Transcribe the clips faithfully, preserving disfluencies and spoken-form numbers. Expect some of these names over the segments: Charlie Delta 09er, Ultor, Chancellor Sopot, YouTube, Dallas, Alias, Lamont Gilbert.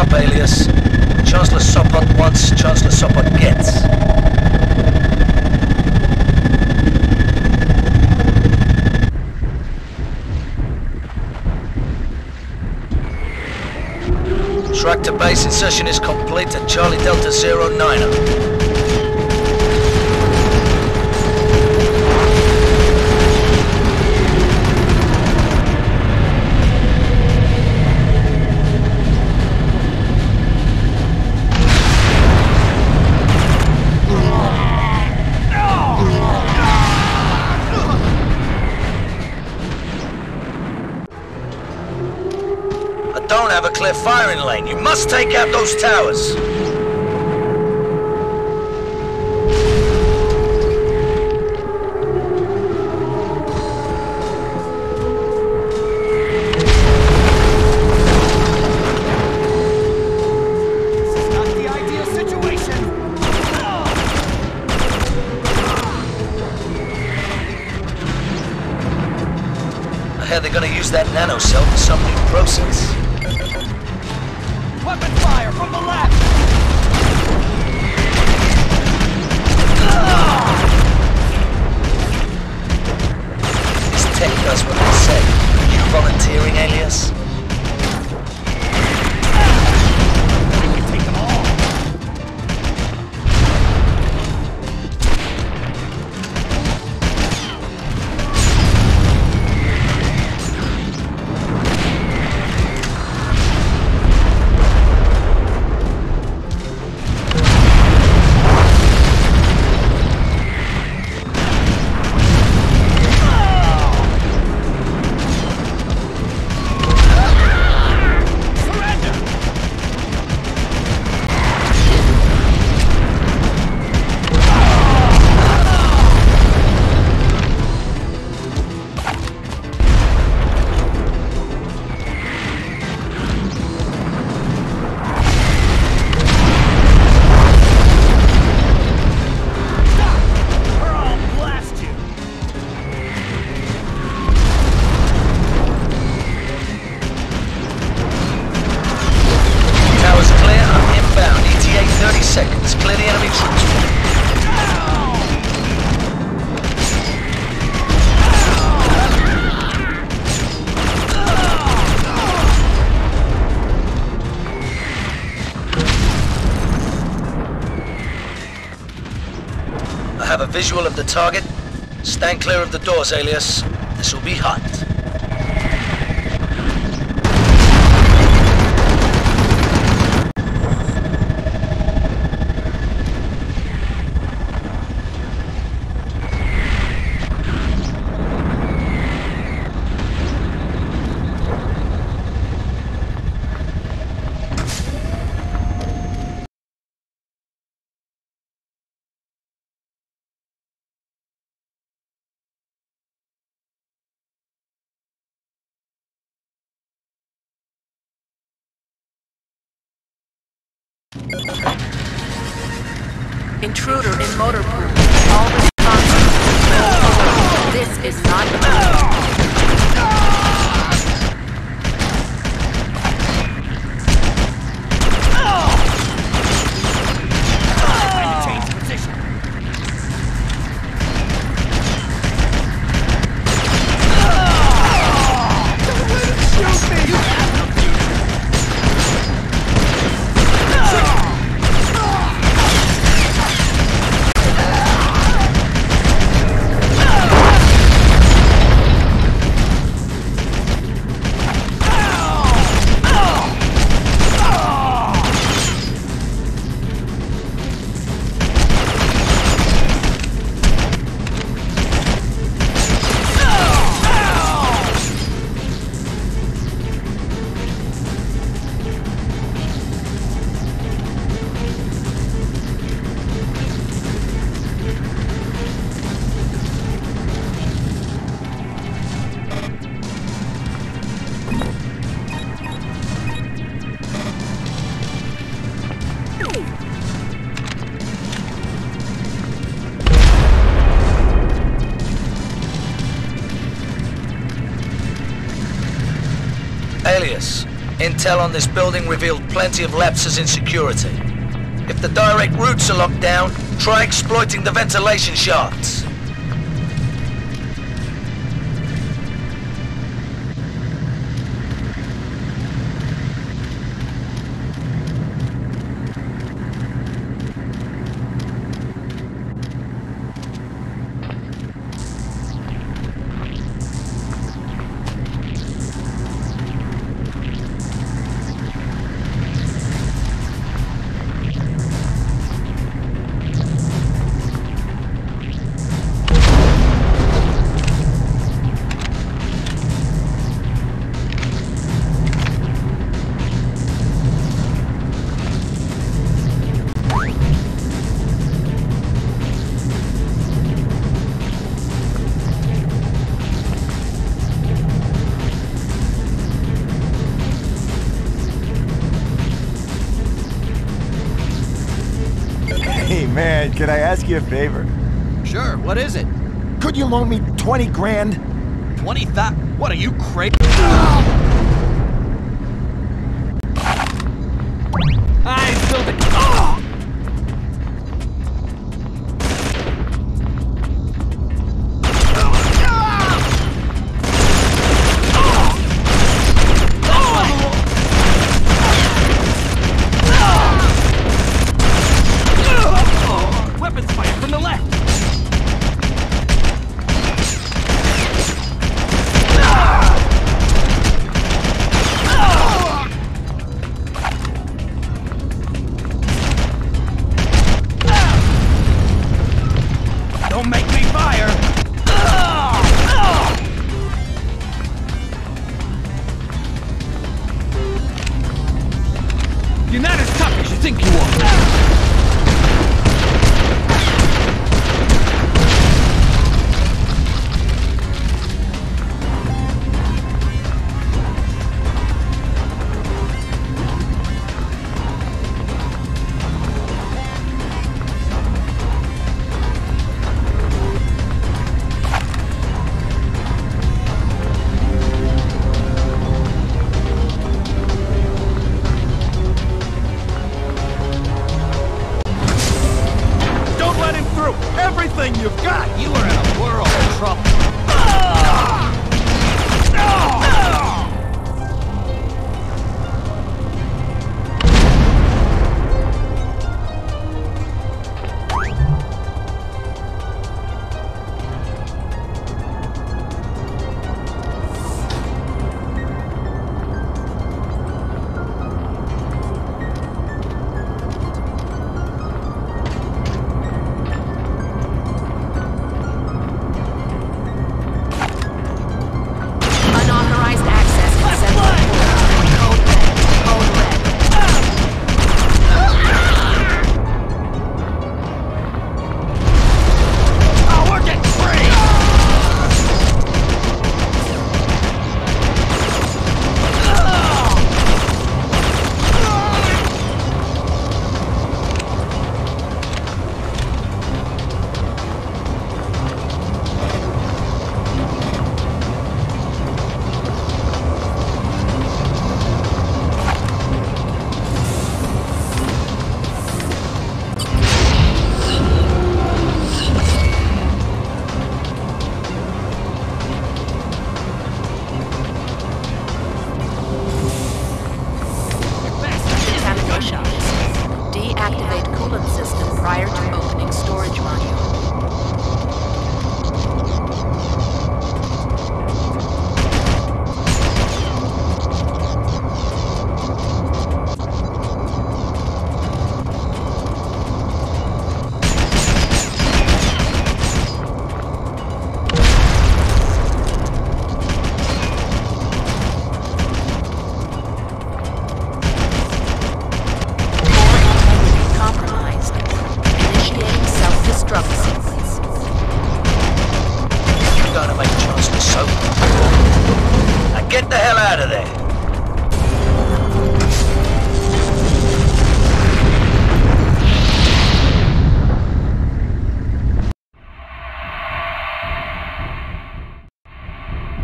up, Alias. Chancellor Sopot wants, Chancellor Sopot gets. Track to base insertion is complete at Charlie Delta zero niner. Don't have a clear firing lane. You must take out those towers. I hear they're gonna use that nanocell for some new process. Weapon fire from the left! This tech does what they say. Are you volunteering, Alias? I can take them all. Seconds. Clear the enemy troops. I have a visual of the target. Stand clear of the doors, Alias. This will be hot. Intruder in motor proof. All responsible. This is not time to change position. Don't let him shoot me! You have Alias, Intel on this building revealed plenty of lapses in security. If the direct routes are locked down, try exploiting the ventilation shafts. Man, could I ask you a favor? Sure, what is it? Could you loan me twenty grand? twenty thou- What, are you crazy? I filled it- oh!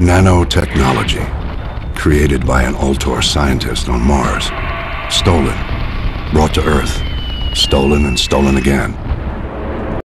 Nanotechnology, created by an Ultor scientist on Mars. Stolen, brought to Earth, stolen and stolen again.